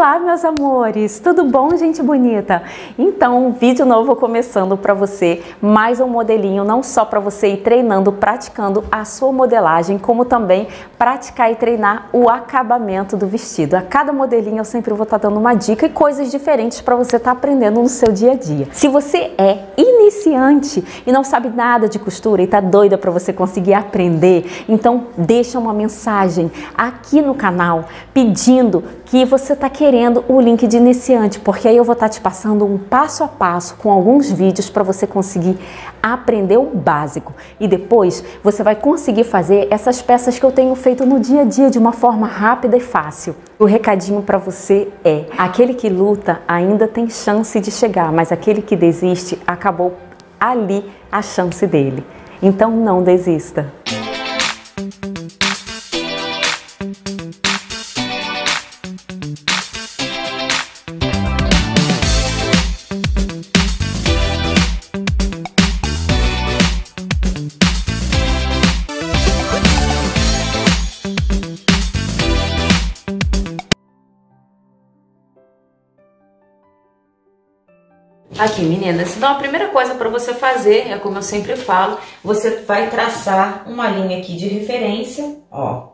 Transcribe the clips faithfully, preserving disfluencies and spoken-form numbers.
Olá, meus amores! Tudo bom, gente bonita? Então, um vídeo novo começando para você, mais um modelinho, não só para você ir treinando, praticando a sua modelagem, como também praticar e treinar o acabamento do vestido. A cada modelinho eu sempre vou estar tá dando uma dica e coisas diferentes para você estar tá aprendendo no seu dia a dia. Se você é iniciante e não sabe nada de costura e tá doida para você conseguir aprender, então deixa uma mensagem aqui no canal pedindo que você tá querendo o link de iniciante, porque aí eu vou estar te passando um passo a passo com alguns vídeos para você conseguir aprender o básico e depois você vai conseguir fazer essas peças que eu tenho feito no dia a dia de uma forma rápida e fácil. O recadinho para você é: aquele que luta ainda tem chance de chegar, mas aquele que desiste acabou ali a chance dele. Então não desista. Aqui, meninas, então a primeira coisa para você fazer, é como eu sempre falo, você vai traçar uma linha aqui de referência, ó,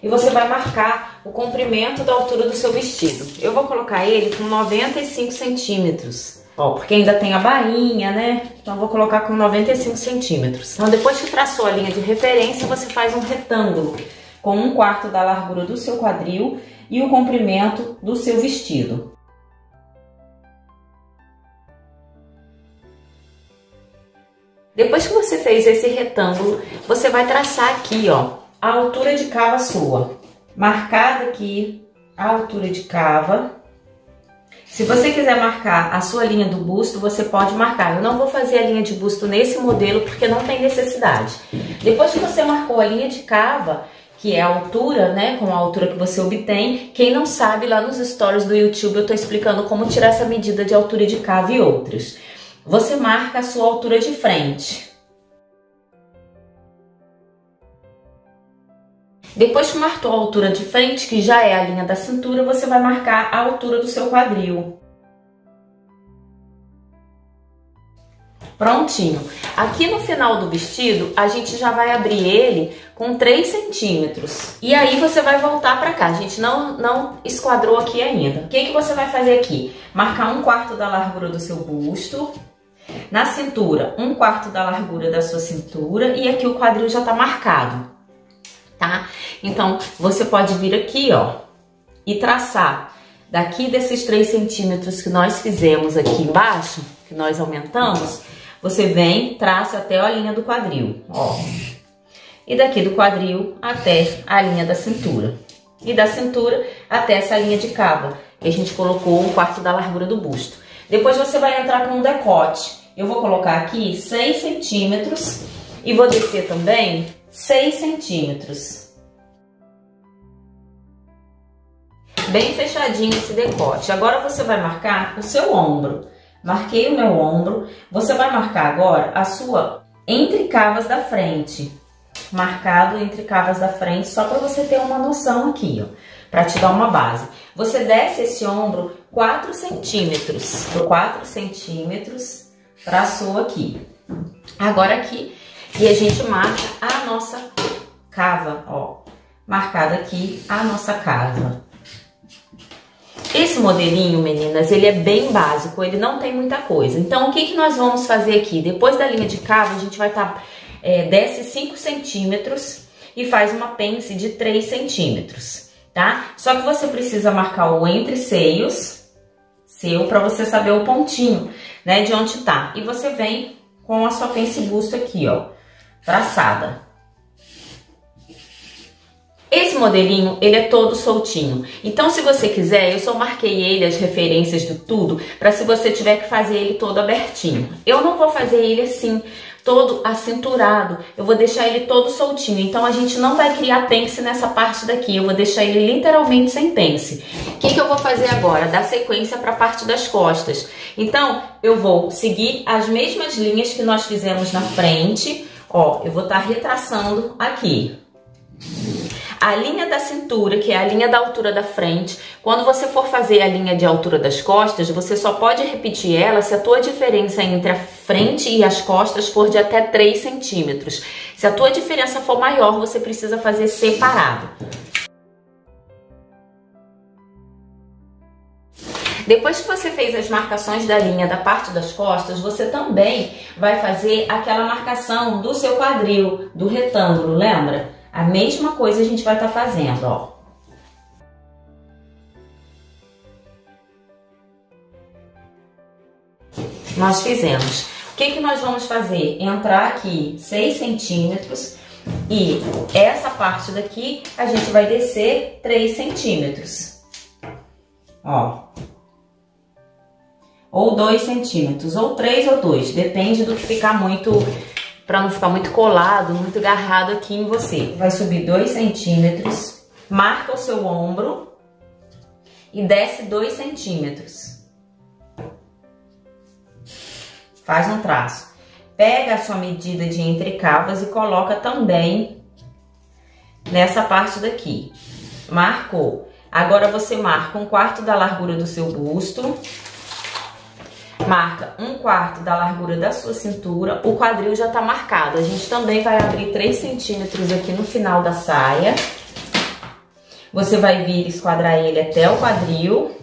e você vai marcar o comprimento da altura do seu vestido. Eu vou colocar ele com noventa e cinco centímetros, ó, porque ainda tem a bainha, né? Então eu vou colocar com noventa e cinco centímetros. Então depois que traçou a linha de referência, você faz um retângulo com um quarto da largura do seu quadril e o comprimento do seu vestido. Depois que você fez esse retângulo, você vai traçar aqui, ó, a altura de cava sua. Marcada aqui a altura de cava. Se você quiser marcar a sua linha do busto, você pode marcar. Eu não vou fazer a linha de busto nesse modelo porque não tem necessidade. Depois que você marcou a linha de cava, que é a altura, né, com a altura que você obtém, quem não sabe, lá nos stories do YouTube eu tô explicando como tirar essa medida de altura de cava e outras. Você marca a sua altura de frente. Depois que marcou a altura de frente, que já é a linha da cintura, você vai marcar a altura do seu quadril. Prontinho. Aqui no final do vestido, a gente já vai abrir ele com três centímetros. E aí você vai voltar pra cá. A gente não, não esquadrou aqui ainda. O que que você vai fazer aqui? Marcar um quarto da largura do seu busto. Na cintura, um quarto da largura da sua cintura, e aqui o quadril já tá marcado, tá? Então, você pode vir aqui, ó, e traçar daqui desses três centímetros que nós fizemos aqui embaixo, que nós aumentamos, você vem, traça até a linha do quadril, ó. E daqui do quadril até a linha da cintura. E da cintura até essa linha de cava, que a gente colocou um quarto da largura do busto. Depois você vai entrar com um decote. Eu vou colocar aqui seis centímetros e vou descer também seis centímetros. Bem fechadinho esse decote. Agora você vai marcar o seu ombro. Marquei o meu ombro. Você vai marcar agora a sua entrecavas da frente. Marcado entrecavas da frente, só para você ter uma noção aqui, ó, para te dar uma base. Você desce esse ombro quatro centímetros, por quatro centímetros, traçou aqui. Agora aqui, e a gente marca a nossa cava, ó, marcada aqui a nossa cava. Esse modelinho, meninas, ele é bem básico, ele não tem muita coisa. Então, o que que nós vamos fazer aqui? Depois da linha de cava, a gente vai estar, tá, é, desce cinco centímetros e faz uma pence de três centímetros. Tá? Só que você precisa marcar o entre-seios seu para você saber o pontinho, né, de onde tá. E você vem com a sua pence busto aqui, ó, traçada. Esse modelinho, ele é todo soltinho. Então, se você quiser, eu só marquei ele, as referências do tudo, para se você tiver que fazer ele todo abertinho. Eu não vou fazer ele assim, todo acinturado, eu vou deixar ele todo soltinho, então a gente não vai criar pence nessa parte daqui, eu vou deixar ele literalmente sem pence. O que que eu vou fazer agora? Dar sequência para a parte das costas. Então, eu vou seguir as mesmas linhas que nós fizemos na frente, ó, eu vou estar retraçando aqui. a linha da cintura, que é a linha da altura da frente. Quando você for fazer a linha de altura das costas, você só pode repetir ela se a tua diferença entre a frente e as costas for de até três centímetros. Se a tua diferença for maior, você precisa fazer separado. Depois que você fez as marcações da linha da parte das costas, você também vai fazer aquela marcação do seu quadril, do retângulo, lembra? A mesma coisa a gente vai estar fazendo, ó. Nós fizemos. O que que nós vamos fazer? Entrar aqui seis centímetros e essa parte daqui a gente vai descer três centímetros. Ó. Ou dois centímetros, ou três ou dois, depende do que ficar muito, para não ficar muito colado, muito agarrado aqui em você. Vai subir dois centímetros, marca o seu ombro e desce dois centímetros. Faz um traço. Pega a sua medida de entrecavas e coloca também nessa parte daqui. Marcou. Agora você marca um quarto da largura do seu busto. Marca um quarto da largura da sua cintura, o quadril já tá marcado. A gente também vai abrir três centímetros aqui no final da saia. Você vai vir esquadrar ele até o quadril,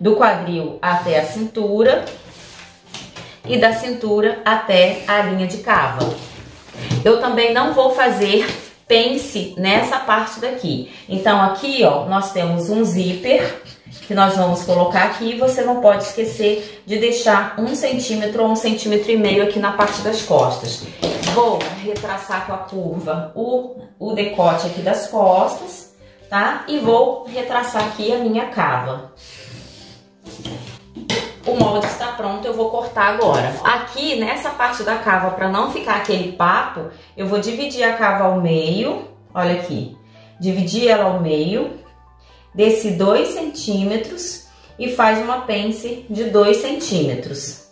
do quadril até a cintura e da cintura até a linha de cava. Eu também não vou fazer pence nessa parte daqui. Então aqui, ó, nós temos um zíper que nós vamos colocar aqui, e você não pode esquecer de deixar um centímetro ou um centímetro e meio aqui na parte das costas. Vou retraçar com a curva o, o decote aqui das costas, tá? E vou retraçar aqui a minha cava. O molde está pronto, eu vou cortar agora. Aqui, nessa parte da cava, para não ficar aquele papo, eu vou dividir a cava ao meio, olha aqui. Dividir ela ao meio. Desce dois centímetros e faz uma pence de dois centímetros.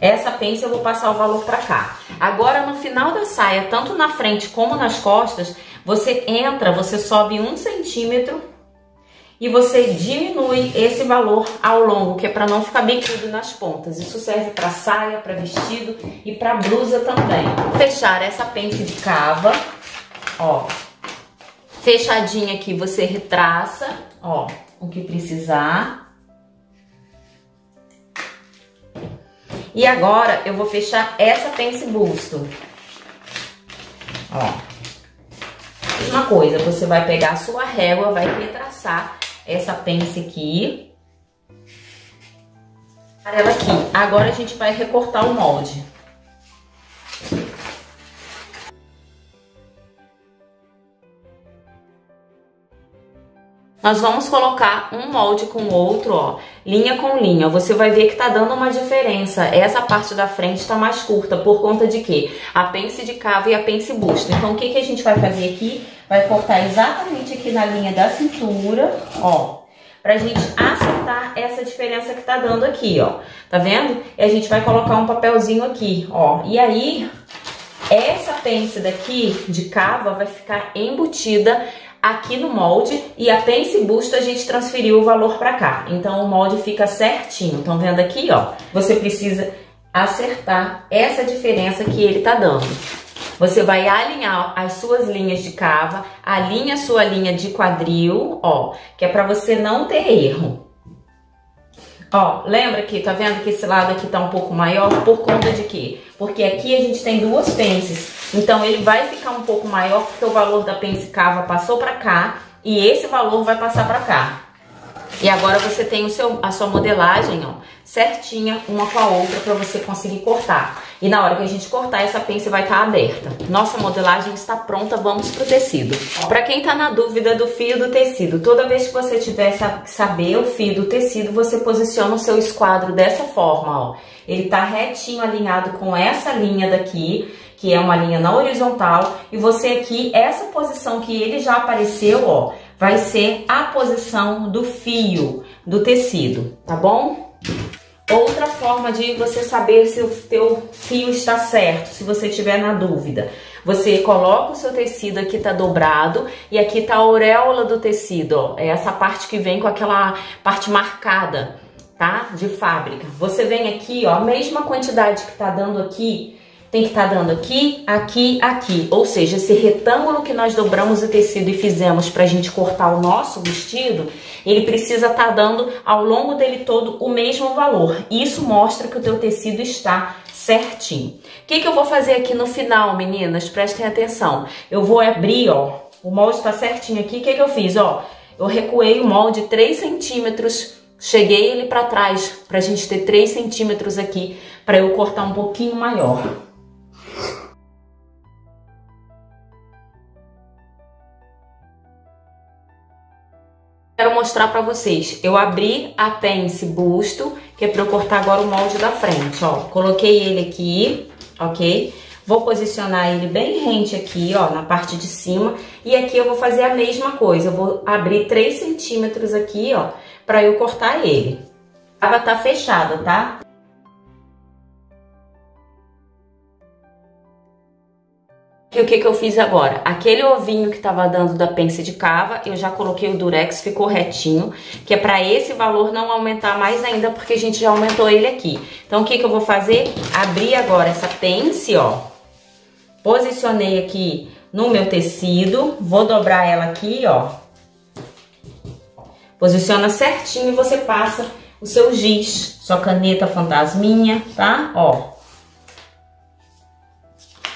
Essa pence eu vou passar o valor pra cá. Agora, no final da saia, tanto na frente como nas costas, você entra, você sobe um centímetro e você diminui esse valor ao longo, que é pra não ficar bicudo nas pontas. Isso serve pra saia, pra vestido e pra blusa também. Vou fechar essa pence de cava. Ó, fechadinha aqui você retraça, ó, o que precisar. E agora eu vou fechar essa pence busto. Ó, mesma coisa, você vai pegar a sua régua, vai retraçar essa pence aqui. Ela aqui. Agora a gente vai recortar o molde. Nós vamos colocar um molde com o outro, ó, linha com linha. Você vai ver que tá dando uma diferença. Essa parte da frente tá mais curta, por conta de quê? A pence de cava e a pence busto. Então, o que que a gente vai fazer aqui? Vai cortar exatamente aqui na linha da cintura, ó, pra gente acertar essa diferença que tá dando aqui, ó. Tá vendo? E a gente vai colocar um papelzinho aqui, ó. E aí, essa pence daqui de cava vai ficar embutida aqui no molde, e a pence busto a gente transferiu o valor para cá. Então o molde fica certinho. Estão vendo aqui, ó? Você precisa acertar essa diferença que ele tá dando. Você vai alinhar as suas linhas de cava, alinha a sua linha de quadril, ó, que é para você não ter erro. Ó, lembra que, tá vendo que esse lado aqui tá um pouco maior? Por conta de quê? Porque aqui a gente tem duas pences. Então, ele vai ficar um pouco maior porque o valor da pence cava passou pra cá. E esse valor vai passar pra cá. E agora você tem o seu, a sua modelagem, ó, certinha uma com a outra pra você conseguir cortar. E na hora que a gente cortar, essa pence vai estar aberta. Nossa modelagem está pronta, vamos pro tecido. Pra quem tá na dúvida do fio do tecido, toda vez que você tiver que saber o fio do tecido, você posiciona o seu esquadro dessa forma, ó. Ele tá retinho alinhado com essa linha daqui, que é uma linha na horizontal. E você aqui, essa posição que ele já apareceu, ó, vai ser a posição do fio do tecido, tá bom? Outra forma de você saber se o teu fio está certo, se você tiver na dúvida. Você coloca o seu tecido, aqui tá dobrado, e aqui tá a auréola do tecido, ó. É essa parte que vem com aquela parte marcada, tá? De fábrica. Você vem aqui, ó, a mesma quantidade que tá dando aqui, tem que estar tá dando aqui, aqui, aqui. Ou seja, esse retângulo que nós dobramos o tecido e fizemos pra gente cortar o nosso vestido, ele precisa estar tá dando ao longo dele todo o mesmo valor. Isso mostra que o teu tecido está certinho. O que que eu vou fazer aqui no final, meninas? Prestem atenção. Eu vou abrir, ó, o molde tá certinho aqui. O que que eu fiz, ó? Eu recuei o molde três centímetros, cheguei ele pra trás, pra gente ter três centímetros aqui, pra eu cortar um pouquinho maior. Quero mostrar pra vocês, eu abri a pence busto, que é pra eu cortar agora o molde da frente, ó. Coloquei ele aqui, ok? Vou posicionar ele bem rente aqui, ó, na parte de cima. E aqui eu vou fazer a mesma coisa, eu vou abrir três centímetros aqui, ó, pra eu cortar ele. A aba tá fechada, tá? E o que que eu fiz agora? Aquele ovinho que tava dando da pence de cava, eu já coloquei o durex, ficou retinho, que é pra esse valor não aumentar mais ainda, porque a gente já aumentou ele aqui. Então, o que que eu vou fazer? Abrir agora essa pence, ó. Posicionei aqui no meu tecido, vou dobrar ela aqui, ó. Posiciona certinho e você passa o seu giz, sua caneta fantasminha, tá? Ó.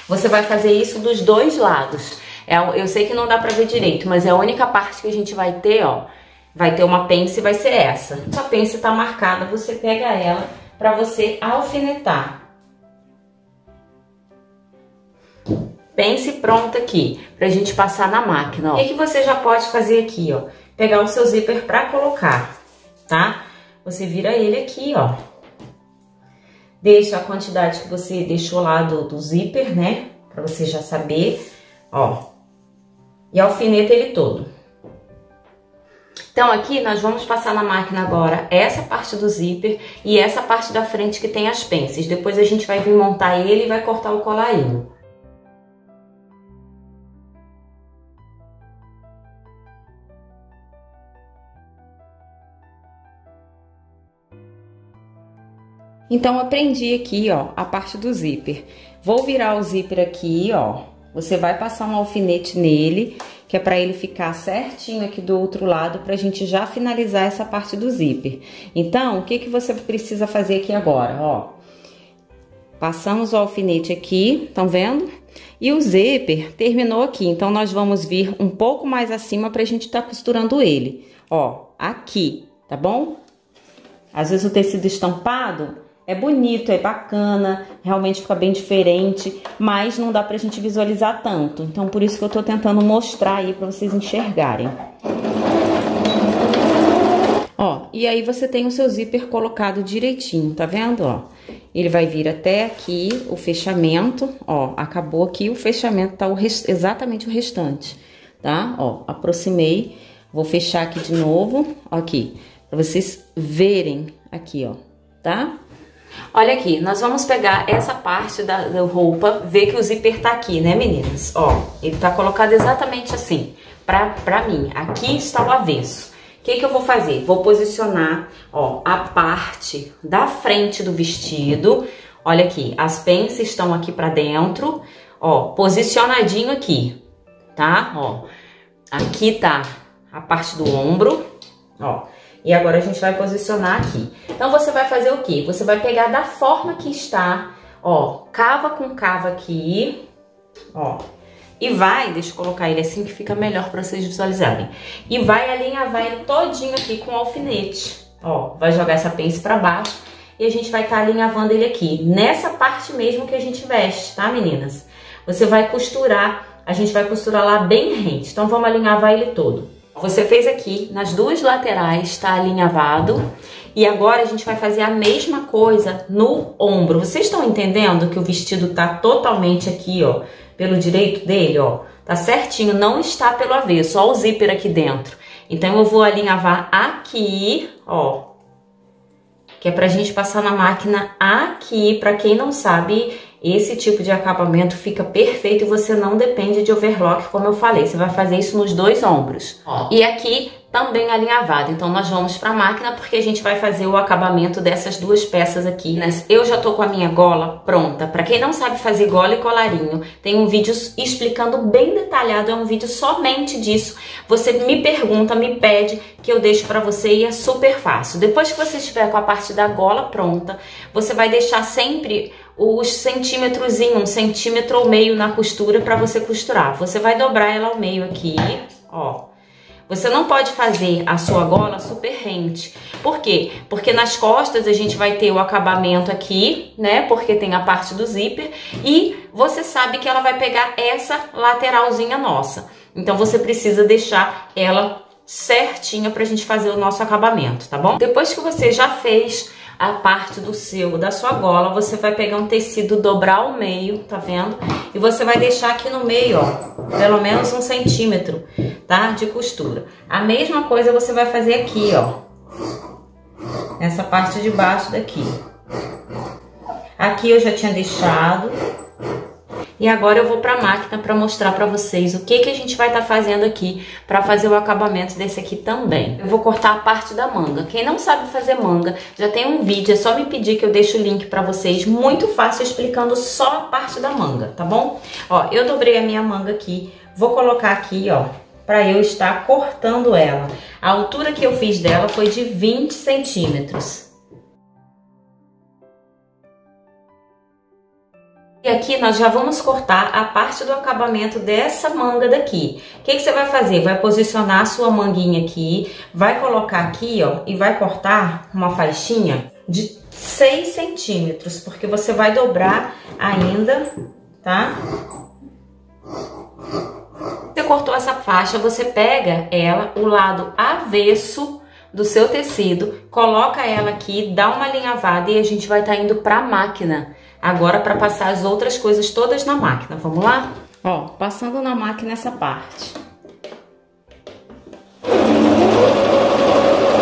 Você vai fazer isso dos dois lados. É, eu sei que não dá pra ver direito, mas é a única parte que a gente vai ter, ó. Vai ter uma pence e vai ser essa. A pence tá marcada, você pega ela pra você alfinetar. Pence pronta aqui, pra gente passar na máquina, ó. O que você já pode fazer aqui, ó? Pegar o seu zíper pra colocar, tá? Você vira ele aqui, ó. Deixa a quantidade que você deixou lá do, do zíper, né? Pra você já saber, ó. E alfineta ele todo. Então, aqui nós vamos passar na máquina agora essa parte do zíper e essa parte da frente que tem as pences. Depois a gente vai vir montar ele e vai cortar o colarinho. Então, aprendi aqui, ó, a parte do zíper. Vou virar o zíper aqui, ó. Você vai passar um alfinete nele, que é pra ele ficar certinho aqui do outro lado, pra gente já finalizar essa parte do zíper. Então, o que que você precisa fazer aqui agora, ó? Passamos o alfinete aqui, estão vendo? E o zíper terminou aqui, então nós vamos vir um pouco mais acima pra gente tá costurando ele, ó, aqui, tá bom? Às vezes o tecido estampado é bonito, é bacana, realmente fica bem diferente, mas não dá pra gente visualizar tanto. Então, por isso que eu tô tentando mostrar aí pra vocês enxergarem. Ó, e aí você tem o seu zíper colocado direitinho, tá vendo, ó? Ele vai vir até aqui, o fechamento, ó, acabou aqui, o fechamento tá o rest... exatamente o restante, tá? Ó, aproximei, vou fechar aqui de novo, ó, aqui, pra vocês verem aqui, ó, tá? Olha aqui, nós vamos pegar essa parte da, da roupa, ver que o zíper tá aqui, né, meninas? Ó, ele tá colocado exatamente assim, pra, pra mim. Aqui está o avesso. O que que eu vou fazer? Vou posicionar, ó, a parte da frente do vestido. Olha aqui, as pences estão aqui pra dentro, ó, posicionadinho aqui, tá? Ó, aqui tá a parte do ombro, ó. E agora a gente vai posicionar aqui. Então, você vai fazer o quê? Você vai pegar da forma que está, ó, cava com cava aqui, ó. E vai, deixa eu colocar ele assim que fica melhor pra vocês visualizarem. E vai alinhavar ele todinho aqui com o alfinete, ó. Vai jogar essa pence pra baixo e a gente vai estar alinhavando ele aqui. Nessa parte mesmo que a gente veste, tá, meninas? Você vai costurar, a gente vai costurar lá bem rente. Então, vamos alinhavar ele todo. Você fez aqui, nas duas laterais, tá alinhavado. E agora a gente vai fazer a mesma coisa no ombro. Vocês estão entendendo que o vestido tá totalmente aqui, ó, pelo direito dele, ó. Tá certinho, não está pelo avesso, ó o zíper aqui dentro. Então, eu vou alinhavar aqui, ó. Que é pra gente passar na máquina aqui, pra quem não sabe... Esse tipo de acabamento fica perfeito e você não depende de overlock, como eu falei. Você vai fazer isso nos dois ombros. Ó. E aqui também alinhavado. Então nós vamos para a máquina porque a gente vai fazer o acabamento dessas duas peças aqui, né? Eu já tô com a minha gola pronta. Para quem não sabe fazer gola e colarinho, tem um vídeo explicando bem detalhado, é um vídeo somente disso. Você me pergunta, me pede que eu deixo para você e é super fácil. Depois que você estiver com a parte da gola pronta, você vai deixar sempre os centímetrozinho, um centímetro ou meio na costura para você costurar. Você vai dobrar ela ao meio aqui, ó. Você não pode fazer a sua gola super rente. Por quê? Porque nas costas a gente vai ter o acabamento aqui, né? Porque tem a parte do zíper. E você sabe que ela vai pegar essa lateralzinha nossa. Então você precisa deixar ela certinha pra gente fazer o nosso acabamento, tá bom? Depois que você já fez a parte do seu, da sua gola, você vai pegar um tecido, dobrar ao meio, tá vendo? E você vai deixar aqui no meio, ó, pelo menos um centímetro, tá? De costura. A mesma coisa você vai fazer aqui, ó. Nessa parte de baixo daqui. Aqui eu já tinha deixado. E agora eu vou pra máquina pra mostrar pra vocês o que que a gente vai tá fazendo aqui pra fazer o acabamento desse aqui também. Eu vou cortar a parte da manga. Quem não sabe fazer manga, já tem um vídeo, é só me pedir que eu deixo o link pra vocês. Muito fácil, explicando só a parte da manga, tá bom? Ó, eu dobrei a minha manga aqui, vou colocar aqui, ó, pra eu estar cortando ela. A altura que eu fiz dela foi de vinte centímetros. E aqui nós já vamos cortar a parte do acabamento dessa manga daqui. O que que você vai fazer? Vai posicionar a sua manguinha aqui, vai colocar aqui, ó, e vai cortar uma faixinha de seis centímetros, porque você vai dobrar ainda, tá? Você cortou essa faixa, você pega ela, o lado avesso do seu tecido, coloca ela aqui, dá uma alinhavada e a gente vai tá indo pra máquina. Agora, para passar as outras coisas todas na máquina, vamos lá? Ó, passando na máquina essa parte.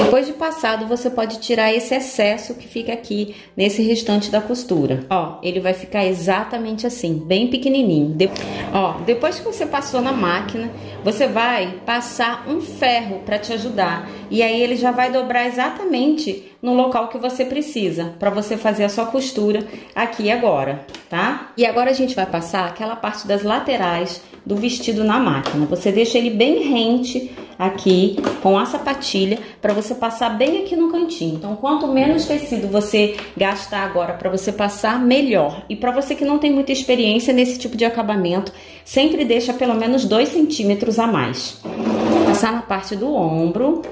Depois de passado, você pode tirar esse excesso que fica aqui nesse restante da costura. Ó, ele vai ficar exatamente assim, bem pequenininho. De... Ó, depois que você passou na máquina, você vai passar um ferro para te ajudar. E aí ele já vai dobrar exatamente no local que você precisa, para você fazer a sua costura aqui agora, tá? E agora a gente vai passar aquela parte das laterais do vestido na máquina. Você deixa ele bem rente aqui com a sapatilha para você passar bem aqui no cantinho. Então, quanto menos tecido você gastar agora para você passar, melhor. E para você que não tem muita experiência nesse tipo de acabamento, sempre deixa pelo menos dois centímetros a mais. Passar na parte do ombro.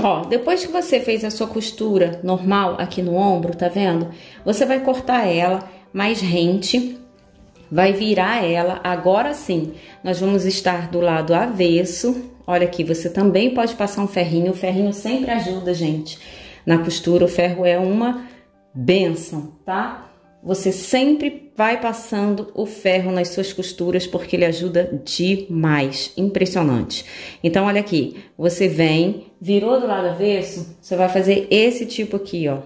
Ó, depois que você fez a sua costura normal aqui no ombro, tá vendo? Você vai cortar ela mais rente, vai virar ela. Agora sim, nós vamos estar do lado avesso. Olha aqui, você também pode passar um ferrinho. O ferrinho sempre ajuda, gente, na costura. O ferro é uma benção, tá? Você sempre vai passando o ferro nas suas costuras porque ele ajuda demais, impressionante. Então, olha aqui, você vem, virou do lado avesso, você vai fazer esse tipo aqui, ó.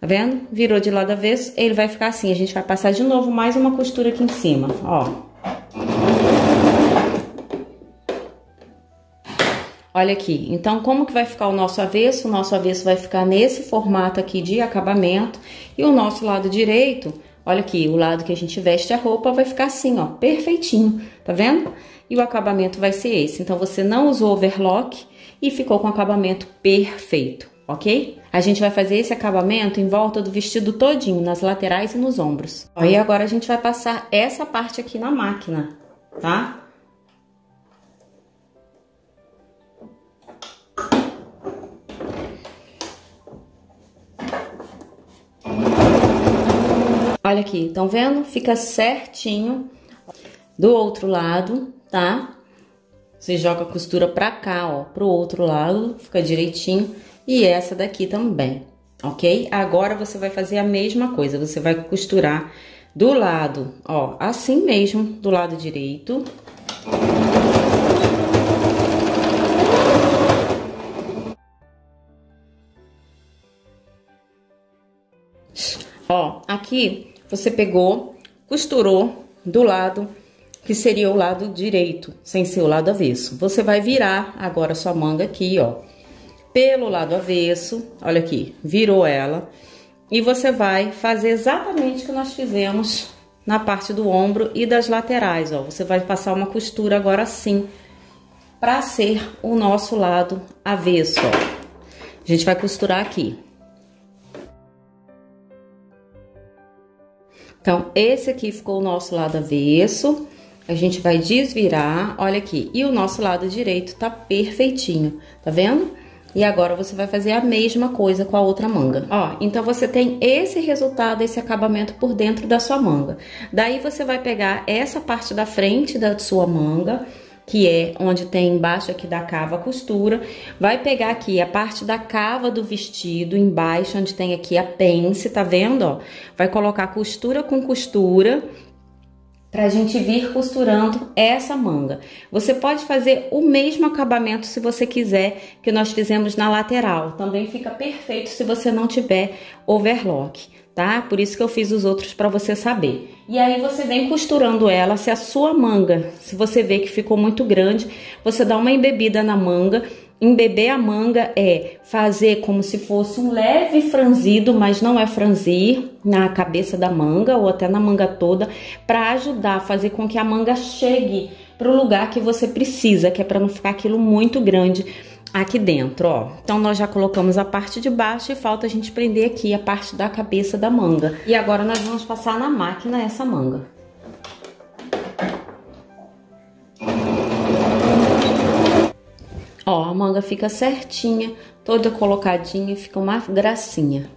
Tá vendo? Virou de lado avesso, ele vai ficar assim. A gente vai passar de novo mais uma costura aqui em cima, ó. Olha aqui, então como que vai ficar o nosso avesso? O nosso avesso vai ficar nesse formato aqui de acabamento. E o nosso lado direito, olha aqui, o lado que a gente veste a roupa vai ficar assim, ó, perfeitinho, tá vendo? E o acabamento vai ser esse. Então você não usou overlock e ficou com o acabamento perfeito, ok? A gente vai fazer esse acabamento em volta do vestido todinho, nas laterais e nos ombros. Ó, e agora a gente vai passar essa parte aqui na máquina, tá? Olha aqui, estão vendo? Fica certinho do outro lado, tá? Você joga a costura pra cá, ó, pro outro lado, fica direitinho. E essa daqui também, ok? Agora você vai fazer a mesma coisa, você vai costurar do lado, ó, assim mesmo, do lado direito. aqui você pegou, costurou do lado que seria o lado direito, sem ser o lado avesso. Você vai virar agora sua manga aqui, ó, pelo lado avesso, olha aqui, virou ela. E você vai fazer exatamente o que nós fizemos na parte do ombro e das laterais, ó. Você vai passar uma costura agora assim, pra ser o nosso lado avesso, ó. A gente vai costurar aqui. Então, esse aqui ficou o nosso lado avesso. A gente vai desvirar, olha aqui. E o nosso lado direito tá perfeitinho, tá vendo? E agora você vai fazer a mesma coisa com a outra manga, ó. Então você tem esse resultado, esse acabamento por dentro da sua manga. Daí você vai pegar essa parte da frente da sua manga, que é onde tem embaixo aqui da cava a costura. Vai pegar aqui a parte da cava do vestido, embaixo onde tem aqui a pence, tá vendo, ó? Vai colocar costura com costura, pra gente vir costurando essa manga. Você pode fazer o mesmo acabamento, se você quiser, que nós fizemos na lateral. Também fica perfeito se você não tiver overlock, tá? Por isso que eu fiz os outros pra você saber. E aí você vem costurando ela. Se a sua manga, se você vê que ficou muito grande, você dá uma embebida na manga. Embeber a manga é fazer como se fosse um leve franzido, mas não é franzir, na cabeça da manga ou até na manga toda, para ajudar a fazer com que a manga chegue pro lugar que você precisa, que é para não ficar aquilo muito grande aqui dentro, ó. Então nós já colocamos a parte de baixo e falta a gente prender aqui a parte da cabeça da manga. E agora nós vamos passar na máquina essa manga. Ó, a manga fica certinha, toda colocadinha, fica uma gracinha.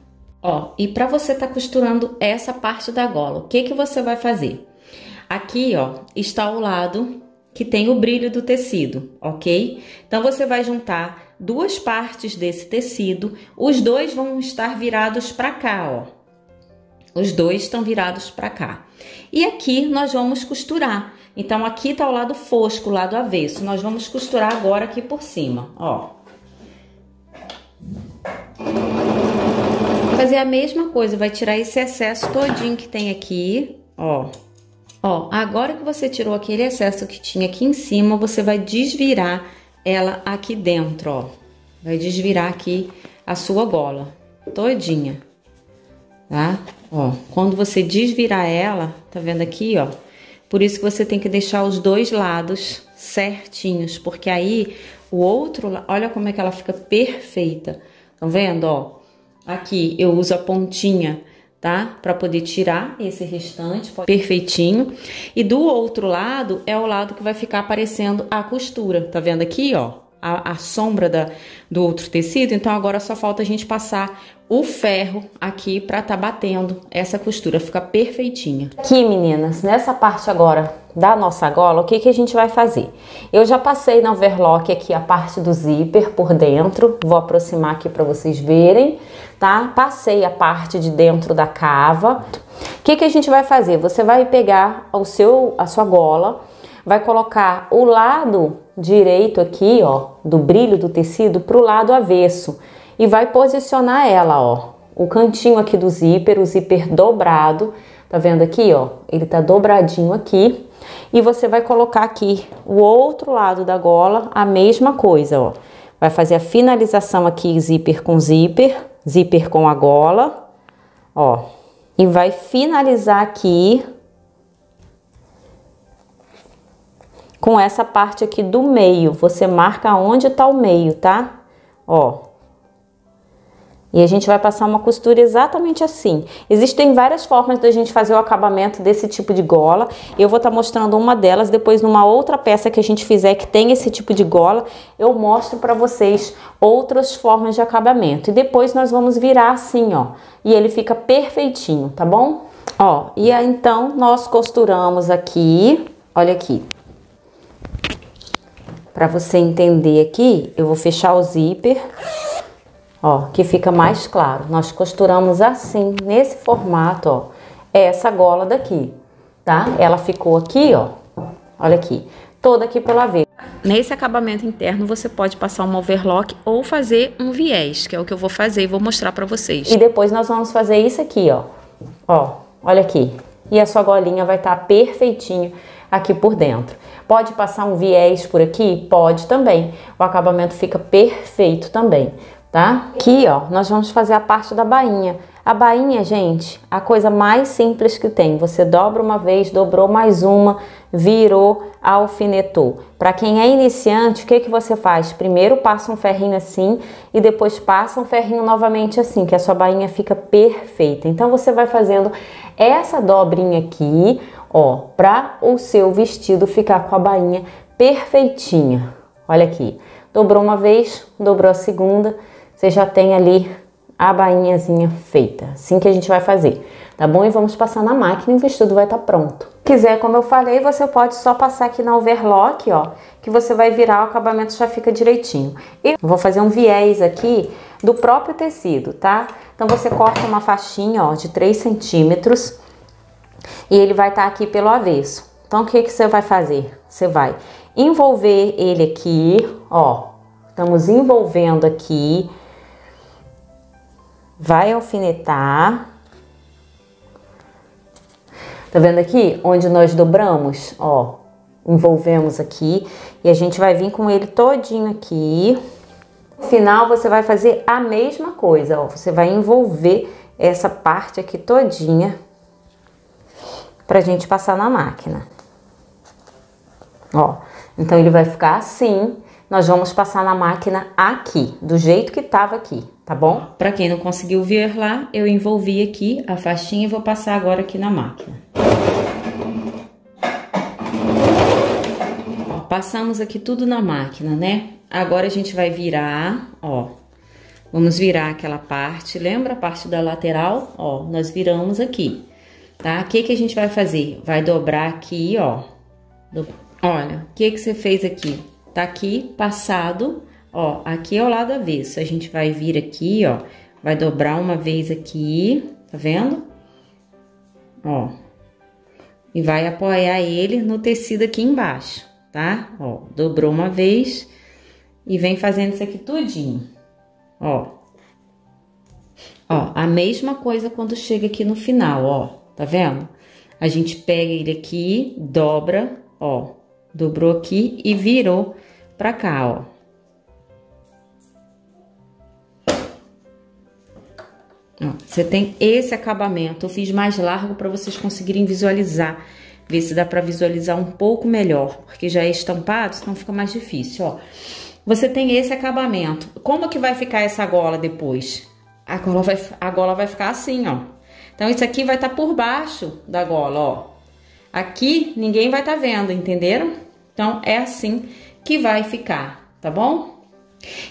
Ó, e pra você tá costurando essa parte da gola, o que que você vai fazer? Aqui, ó, está o lado que tem o brilho do tecido, ok? Então, você vai juntar duas partes desse tecido, os dois vão estar virados pra cá, ó. Os dois estão virados pra cá. E aqui nós vamos costurar. Então, aqui tá o lado fosco, o lado avesso. Nós vamos costurar agora aqui por cima, ó. Fazer a mesma coisa, vai tirar esse excesso todinho que tem aqui, ó. Ó, agora que você tirou aquele excesso que tinha aqui em cima, você vai desvirar ela aqui dentro, ó. Vai desvirar aqui a sua gola todinha, tá? Ó, quando você desvirar ela, tá vendo aqui, ó? Por isso que você tem que deixar os dois lados certinhos, porque aí o outro, olha como é que ela fica perfeita. Tá vendo, ó? Aqui eu uso a pontinha, tá? Pra poder tirar esse restante perfeitinho. E do outro lado é o lado que vai ficar aparecendo a costura, tá vendo aqui, ó? A, a sombra da, do outro tecido. Então agora só falta a gente passar o ferro aqui pra tá batendo essa costura, fica perfeitinha. Aqui, meninas, nessa parte agora da nossa gola, o que que a gente vai fazer? Eu já passei na overlock aqui a parte do zíper por dentro, vou aproximar aqui pra vocês verem, tá? Passei a parte de dentro da cava. O que que a gente vai fazer? Você vai pegar o seu, a sua gola, vai colocar o lado direito aqui, ó, do brilho do tecido pro lado avesso e vai posicionar ela, ó, o cantinho aqui do zíper, o zíper dobrado, tá vendo aqui, ó, ele tá dobradinho aqui. E você vai colocar aqui o outro lado da gola, a mesma coisa, ó. Vai fazer a finalização aqui, zíper com zíper, zíper com a gola, ó, e vai finalizar aqui com essa parte aqui do meio. Você marca onde tá o meio, tá? Ó. E a gente vai passar uma costura exatamente assim. Existem várias formas da gente fazer o acabamento desse tipo de gola. Eu vou estar mostrando uma delas, depois numa outra peça que a gente fizer que tem esse tipo de gola, eu mostro pra vocês outras formas de acabamento. E depois nós vamos virar assim, ó. E ele fica perfeitinho, tá bom? Ó, e aí então nós costuramos aqui, olha aqui. Pra você entender aqui, eu vou fechar o zíper, ó, que fica mais claro. Nós costuramos assim, nesse formato, ó, essa gola daqui, tá? Ela ficou aqui, ó, olha aqui, toda aqui pela vez. Nesse acabamento interno, você pode passar uma overlock ou fazer um viés, que é o que eu vou fazer e vou mostrar pra vocês. E depois nós vamos fazer isso aqui, ó. Ó, olha aqui. E a sua golinha vai estar perfeitinho aqui por dentro. Pode passar um viés por aqui? Pode também. O acabamento fica perfeito também, tá? Aqui, ó, nós vamos fazer a parte da bainha. A bainha, gente, a coisa mais simples que tem. Você dobra uma vez, dobrou mais uma, virou, alfinetou. Para quem é iniciante, o que que você faz? Primeiro passa um ferrinho assim e depois passa um ferrinho novamente assim, que a sua bainha fica perfeita. Então você vai fazendo essa dobrinha aqui, ó, para o seu vestido ficar com a bainha perfeitinha. Olha aqui, dobrou uma vez, dobrou a segunda, você já tem ali a bainhazinha feita. Assim que a gente vai fazer, tá bom? E vamos passar na máquina e o vestido vai estar pronto. Se quiser, como eu falei, você pode só passar aqui na overlock, ó, que você vai virar, o acabamento já fica direitinho. E vou fazer um viés aqui do próprio tecido, tá? Então você corta uma faixinha, ó, de três centímetros e ele vai estar aqui pelo avesso. Então o que que você vai fazer? Você vai envolver ele aqui, ó, estamos envolvendo aqui. Vai alfinetar. Tá vendo aqui? Onde nós dobramos, ó. Envolvemos aqui. E a gente vai vir com ele todinho aqui. No final, você vai fazer a mesma coisa, ó. Você vai envolver essa parte aqui todinha pra gente passar na máquina. Ó. Então, ele vai ficar assim. Nós vamos passar na máquina aqui, do jeito que tava aqui, tá bom? Pra quem não conseguiu ver lá, eu envolvi aqui a faixinha e vou passar agora aqui na máquina. Ó, passamos aqui tudo na máquina, né? Agora a gente vai virar, ó. Vamos virar aquela parte, lembra a parte da lateral? Ó, nós viramos aqui, tá? O que que a gente vai fazer? Vai dobrar aqui, ó. Dobra. Olha, o que que você fez aqui? Tá aqui, passado, ó, aqui é o lado avesso. A gente vai vir aqui, ó, vai dobrar uma vez aqui, tá vendo? Ó, e vai apoiar ele no tecido aqui embaixo, tá? Ó, dobrou uma vez e vem fazendo isso aqui tudinho, ó. Ó, a mesma coisa quando chega aqui no final, ó, tá vendo? A gente pega ele aqui, dobra, ó. Dobrou aqui e virou pra cá, ó. Ó, você tem esse acabamento. Eu fiz mais largo pra vocês conseguirem visualizar. Ver se dá pra visualizar um pouco melhor. Porque já é estampado, senão fica mais difícil, ó. Você tem esse acabamento. Como que vai ficar essa gola depois? A gola vai, a gola vai ficar assim, ó. Então, isso aqui vai estar por baixo da gola, ó. Aqui, ninguém vai tá vendo, entenderam? Então, é assim que vai ficar, tá bom?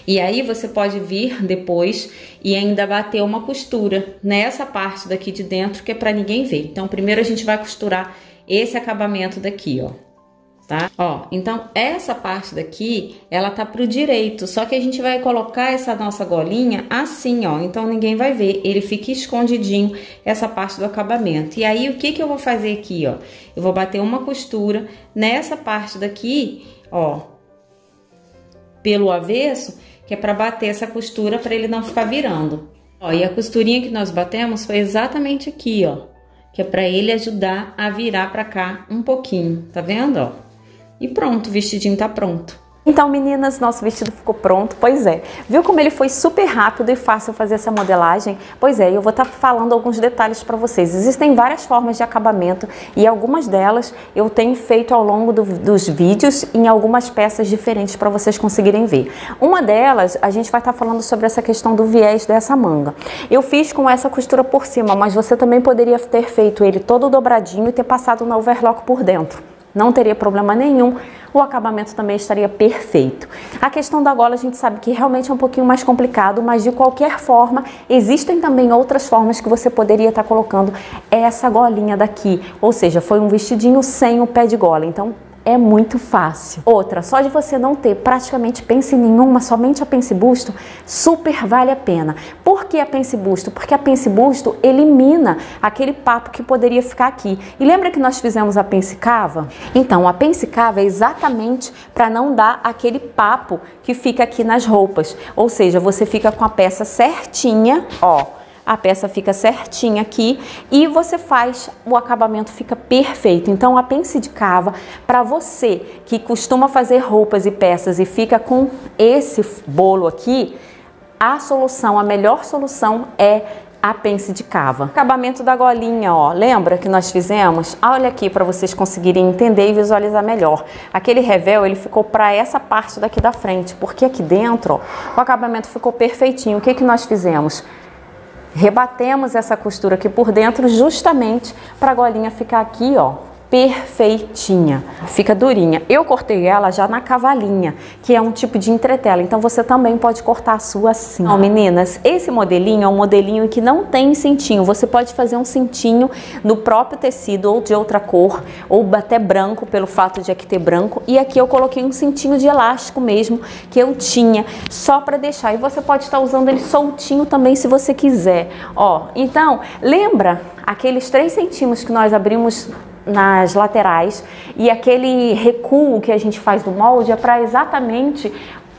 E aí, você pode vir depois e ainda bater uma costura nessa parte daqui de dentro, que é pra ninguém ver. Então, primeiro a gente vai costurar esse acabamento daqui, ó, tá? Ó, então, essa parte daqui, ela tá pro direito, só que a gente vai colocar essa nossa golinha assim, ó. Então, ninguém vai ver, ele fica escondidinho, essa parte do acabamento. E aí, o que que eu vou fazer aqui, ó? Eu vou bater uma costura nessa parte daqui, ó, pelo avesso, que é pra bater essa costura pra ele não ficar virando. Ó, e a costurinha que nós batemos foi exatamente aqui, ó, que é pra ele ajudar a virar pra cá um pouquinho, tá vendo, ó? E pronto, o vestidinho tá pronto. Então, meninas, nosso vestido ficou pronto, pois é. Viu como ele foi super rápido e fácil fazer essa modelagem? Pois é, eu vou estar falando alguns detalhes para vocês. Existem várias formas de acabamento e algumas delas eu tenho feito ao longo do, dos vídeos em algumas peças diferentes para vocês conseguirem ver. Uma delas, a gente vai estar falando sobre essa questão do viés dessa manga. Eu fiz com essa costura por cima, mas você também poderia ter feito ele todo dobradinho e ter passado na overlock por dentro. Não teria problema nenhum, o acabamento também estaria perfeito. A questão da gola a gente sabe que realmente é um pouquinho mais complicado, mas de qualquer forma, existem também outras formas que você poderia estar colocando essa golinha daqui. Ou seja, foi um vestidinho sem o pé de gola, então é muito fácil. Outra, só de você não ter praticamente pence nenhuma, somente a pence busto, super vale a pena. Por que a pence busto? Porque a pence busto elimina aquele papo que poderia ficar aqui. E lembra que nós fizemos a pence cava? Então, a pence cava é exatamente para não dar aquele papo que fica aqui nas roupas. Ou seja, você fica com a peça certinha, ó. a peça fica certinha aqui e você faz, o acabamento fica perfeito. Então a pence de cava, para você que costuma fazer roupas e peças e fica com esse bolo aqui, a solução, a melhor solução é a pence de cava. Acabamento da golinha, ó, lembra que nós fizemos? Olha aqui para vocês conseguirem entender e visualizar melhor. Aquele revel, ele ficou para essa parte daqui da frente, porque aqui dentro, ó, o acabamento ficou perfeitinho. O que que nós fizemos? Rebatemos essa costura aqui por dentro justamente para a golinha ficar aqui, ó, perfeitinha, fica durinha. Eu cortei ela já na cavalinha, que é um tipo de entretela, então você também pode cortar a sua assim. Ó, meninas, esse modelinho é um modelinho que não tem cintinho, você pode fazer um cintinho no próprio tecido ou de outra cor, ou até branco, pelo fato de aqui ter branco, e aqui eu coloquei um cintinho de elástico mesmo, que eu tinha, só pra deixar, e você pode estar usando ele soltinho também se você quiser, ó. Então, lembra aqueles três centímetros que nós abrimos nas laterais e aquele recuo que a gente faz do molde é para exatamente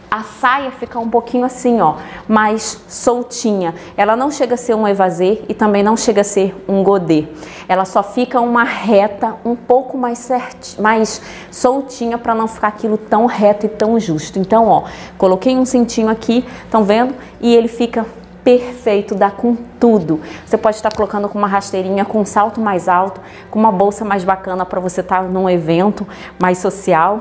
a saia ficar um pouquinho assim, ó, mais soltinha. Ela não chega a ser um évasé e também não chega a ser um godê. Ela só fica uma reta um pouco mais certinha, mais soltinha, para não ficar aquilo tão reto e tão justo. Então, ó, coloquei um cintinho aqui, estão vendo? E ele fica perfeito, dá com tudo. Você pode estar colocando com uma rasteirinha, com um salto mais alto, com uma bolsa mais bacana para você estar num evento mais social.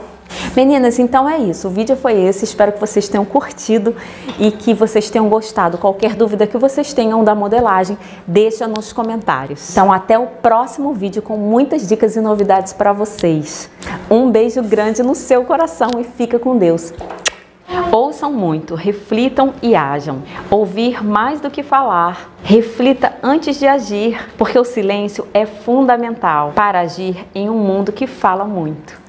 Meninas, então é isso. O vídeo foi esse. Espero que vocês tenham curtido e que vocês tenham gostado. Qualquer dúvida que vocês tenham da modelagem, deixa nos comentários. Então até o próximo vídeo com muitas dicas e novidades para vocês. Um beijo grande no seu coração e fica com Deus. Ouçam muito, reflitam e ajam. Ouvir mais do que falar. Reflita antes de agir, porque o silêncio é fundamental para agir em um mundo que fala muito.